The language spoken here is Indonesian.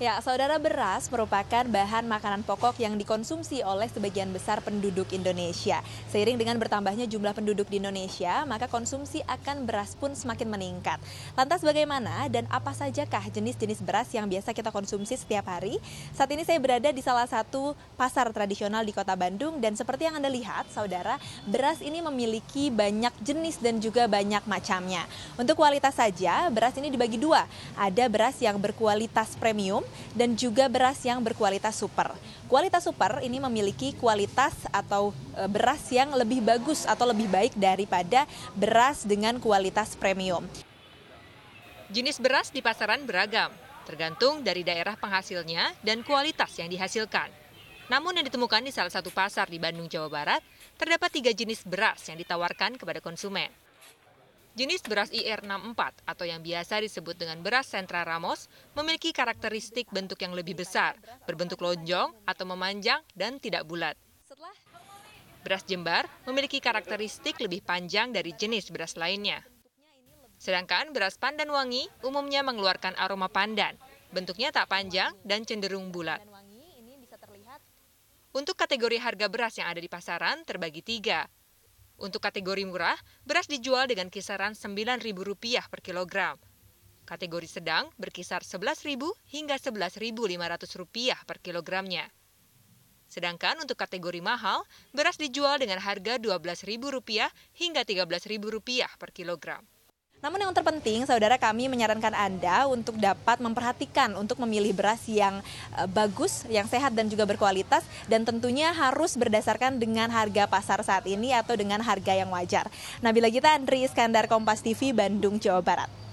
Ya, saudara, beras merupakan bahan makanan pokok yang dikonsumsi oleh sebagian besar penduduk Indonesia. Seiring dengan bertambahnya jumlah penduduk di Indonesia, maka konsumsi akan beras pun semakin meningkat. Lantas bagaimana dan apa sajakah jenis-jenis beras yang biasa kita konsumsi setiap hari? Saat ini saya berada di salah satu pasar tradisional di Kota Bandung dan seperti yang Anda lihat, saudara, beras ini memiliki banyak jenis dan juga banyak macamnya. Untuk kualitas saja, beras ini dibagi dua. Ada beras yang berkualitas premium dan juga beras yang berkualitas super. Kualitas super ini memiliki kualitas atau beras yang lebih bagus atau lebih baik daripada beras dengan kualitas premium. Jenis beras di pasaran beragam, tergantung dari daerah penghasilnya dan kualitas yang dihasilkan. Namun yang ditemukan di salah satu pasar di Bandung, Jawa Barat, terdapat 3 jenis beras yang ditawarkan kepada konsumen. Jenis beras IR64 atau yang biasa disebut dengan beras Sentra Ramos memiliki karakteristik bentuk yang lebih besar, berbentuk lonjong atau memanjang dan tidak bulat. Beras jembar memiliki karakteristik lebih panjang dari jenis beras lainnya. Sedangkan beras pandan wangi umumnya mengeluarkan aroma pandan, bentuknya tak panjang dan cenderung bulat. Untuk kategori harga beras yang ada di pasaran terbagi 3. Untuk kategori murah, beras dijual dengan kisaran Rp9.000 per kilogram. Kategori sedang berkisar Rp11.000 hingga Rp11.500 per kilogramnya. Sedangkan untuk kategori mahal, beras dijual dengan harga Rp12.000 hingga Rp13.000 per kilogram. Namun yang terpenting, saudara, kami menyarankan Anda untuk dapat memperhatikan untuk memilih beras yang bagus, yang sehat dan juga berkualitas, dan tentunya harus berdasarkan dengan harga pasar saat ini atau dengan harga yang wajar. Nabilla Gita Andri Iskandar, Kompas TV, Bandung, Jawa Barat.